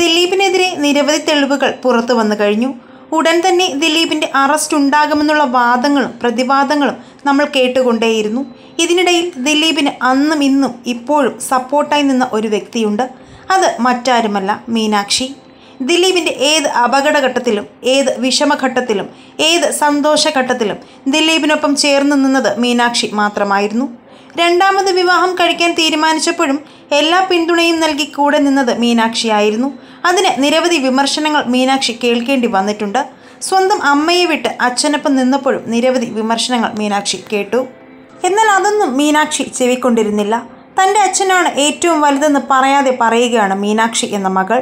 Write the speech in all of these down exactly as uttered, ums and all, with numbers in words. ദിലീപിനെതിരെ നിരവധി തെളിവുകൾ പുറത്തു വന്നു കഴിഞ്ഞു. ഉടൻ തന്നെ ദിലീപിൻ്റെ അറസ്റ്റ് ഉണ്ടാകുമെന്നുള്ള വാദങ്ങളും പ്രതിവാദങ്ങളും നമ്മൾ കേട്ടുകൊണ്ടേയിരുന്നു. ഇതിനിടയിൽ ദിലീപിന് അന്നും ഇന്നും ഇപ്പോഴും സപ്പോർട്ടായി നിന്ന ഒരു വ്യക്തിയുണ്ട്. അത് മറ്റാരുമല്ല മീനാക്ഷി. ദിലീപിൻ്റെ ഏത് അപകടഘട്ടത്തിലും ഏത് വിഷമഘട്ടത്തിലും ഏത് സന്തോഷഘട്ടത്തിലും ദിലീപിനൊപ്പം ചേർന്ന് നിന്നത് മീനാക്ഷി മാത്രമായിരുന്നു. രണ്ടാമത് വിവാഹം കഴിക്കാൻ തീരുമാനിച്ചപ്പോഴും എല്ലാ പിന്തുണയും നൽകി കൂടെ നിന്നത് മീനാക്ഷിയായിരുന്നു. അതിന് നിരവധി വിമർശനങ്ങൾ മീനാക്ഷി കേൾക്കേണ്ടി വന്നിട്ടുണ്ട്. സ്വന്തം അമ്മയെ വിട്ട് അച്ഛനൊപ്പം നിന്നപ്പോഴും നിരവധി വിമർശനങ്ങൾ മീനാക്ഷി കേട്ടു. എന്നാൽ അതൊന്നും മീനാക്ഷി ചെവിക്കൊണ്ടിരുന്നില്ല. തൻ്റെ അച്ഛനാണ് ഏറ്റവും വലുതെന്ന് പറയാതെ പറയുകയാണ് മീനാക്ഷി എന്ന മകൾ.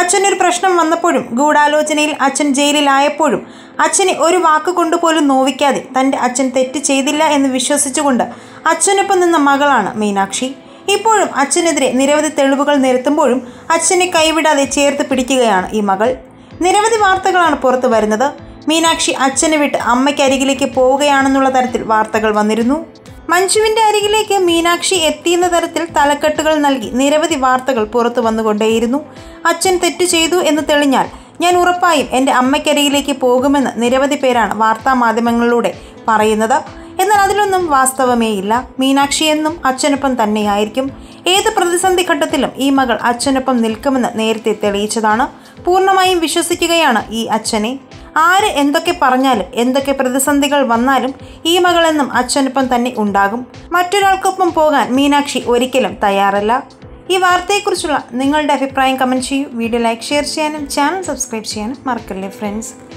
അച്ഛനൊരു പ്രശ്നം വന്നപ്പോഴും ഗൂഢാലോചനയിൽ അച്ഛൻ ജയിലിലായപ്പോഴും അച്ഛനെ ഒരു വാക്കുകൊണ്ട് പോലും നോവിക്കാതെ തൻ്റെ അച്ഛൻ തെറ്റ് ചെയ്തില്ല എന്ന് വിശ്വസിച്ചുകൊണ്ട് അച്ഛനൊപ്പം നിന്ന മകളാണ് മീനാക്ഷി. ഇപ്പോഴും അച്ഛനെതിരെ നിരവധി തെളിവുകൾ നിരത്തുമ്പോഴും അച്ഛനെ കൈവിടാതെ ചേർത്ത് പിടിക്കുകയാണ് ഈ മകൾ. നിരവധി വാർത്തകളാണ് പുറത്തു വരുന്നത്. മീനാക്ഷി അച്ഛനെ വിട്ട് അമ്മയ്ക്കരികിലേക്ക് പോവുകയാണെന്നുള്ള തരത്തിൽ വാർത്തകൾ വന്നിരുന്നു. മഞ്ജുവിൻ്റെ അരികിലേക്ക് മീനാക്ഷി എത്തിയെന്ന തരത്തിൽ തലക്കെട്ടുകൾ നൽകി നിരവധി വാർത്തകൾ പുറത്തു വന്നുകൊണ്ടേയിരുന്നു. അച്ഛൻ തെറ്റു ചെയ്തു എന്ന് തെളിഞ്ഞാൽ ഞാൻ ഉറപ്പായും എൻ്റെ അമ്മയ്ക്കരികിലേക്ക് പോകുമെന്ന് നിരവധി പേരാണ് വാർത്താ മാധ്യമങ്ങളിലൂടെ പറയുന്നത്. എന്നാൽ അതിലൊന്നും വാസ്തവമേ ഇല്ല. മീനാക്ഷി എന്നും അച്ഛനൊപ്പം തന്നെയായിരിക്കും. ഏത് പ്രതിസന്ധി ഘട്ടത്തിലും ഈ മകൾ അച്ഛനൊപ്പം നിൽക്കുമെന്ന് നേരത്തെ തെളിയിച്ചതാണ്. പൂർണ്ണമായും വിശ്വസിക്കുകയാണ് ഈ അച്ഛനെ. ആര് എന്തൊക്കെ പറഞ്ഞാലും എന്തൊക്കെ പ്രതിസന്ധികൾ വന്നാലും ഈ മകളെന്നും അച്ഛനൊപ്പം തന്നെ ഉണ്ടാകും. മറ്റൊരാൾക്കൊപ്പം പോകാൻ മീനാക്ഷി ഒരിക്കലും തയ്യാറല്ല. ഈ വാർത്തയെക്കുറിച്ചുള്ള നിങ്ങളുടെ അഭിപ്രായം കമൻറ്റ് ചെയ്യൂ. വീഡിയോ ലൈക്ക്, ഷെയർ ചെയ്യാനും ചാനൽ സബ്സ്ക്രൈബ് ചെയ്യാനും മറക്കല്ലേ ഫ്രണ്ട്സ്.